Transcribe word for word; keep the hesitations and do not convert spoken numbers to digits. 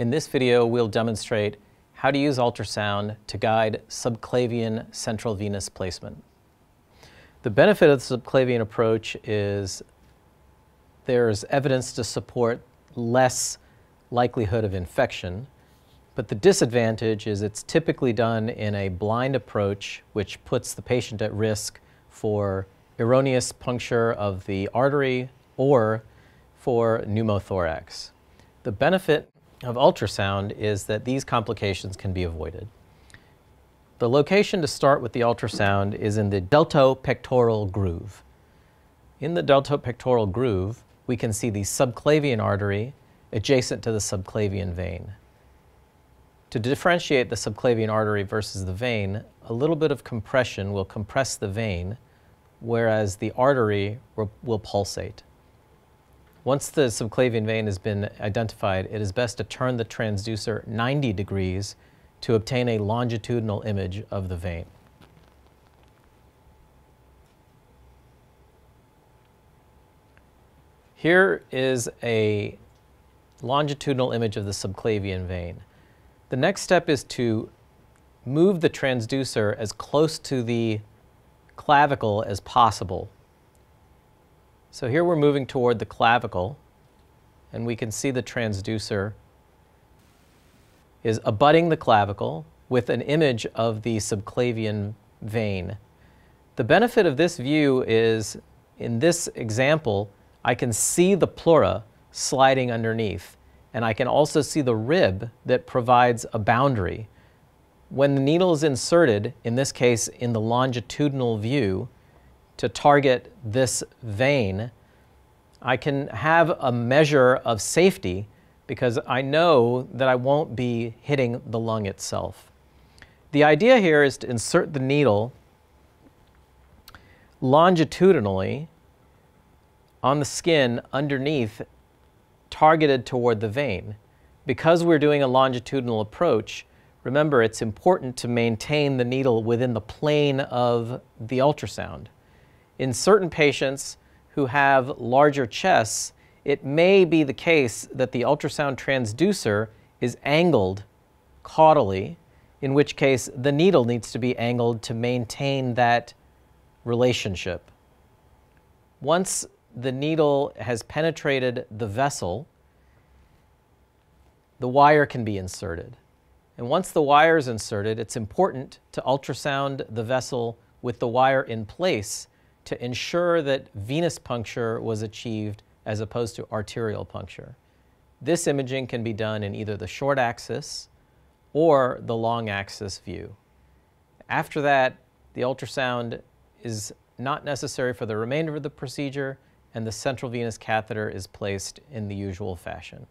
In this video, we'll demonstrate how to use ultrasound to guide subclavian central venous placement. The benefit of the subclavian approach is there's evidence to support less likelihood of infection, but the disadvantage is it's typically done in a blind approach, which puts the patient at risk for erroneous puncture of the artery or for pneumothorax. The benefit of ultrasound is that these complications can be avoided. The location to start with the ultrasound is in the deltopectoral groove. In the deltopectoral groove, we can see the subclavian artery adjacent to the subclavian vein. To differentiate the subclavian artery versus the vein, a little bit of compression will compress the vein, whereas the artery will pulsate. Once the subclavian vein has been identified, it is best to turn the transducer ninety degrees to obtain a longitudinal image of the vein. Here is a longitudinal image of the subclavian vein. The next step is to move the transducer as close to the clavicle as possible. So here we're moving toward the clavicle, and we can see the transducer is abutting the clavicle with an image of the subclavian vein. The benefit of this view is, in this example, I can see the pleura sliding underneath, and I can also see the rib that provides a boundary. When the needle is inserted, in this case in the longitudinal view, to target this vein, I can have a measure of safety because I know that I won't be hitting the lung itself. The idea here is to insert the needle longitudinally on the skin underneath, targeted toward the vein. Because we're doing a longitudinal approach, remember it's important to maintain the needle within the plane of the ultrasound. In certain patients who have larger chests, it may be the case that the ultrasound transducer is angled caudally, in which case the needle needs to be angled to maintain that relationship. Once the needle has penetrated the vessel, the wire can be inserted. And once the wire is inserted, it's important to ultrasound the vessel with the wire in place to ensure that venous puncture was achieved as opposed to arterial puncture. This imaging can be done in either the short axis or the long axis view. After that, the ultrasound is not necessary for the remainder of the procedure, and the central venous catheter is placed in the usual fashion.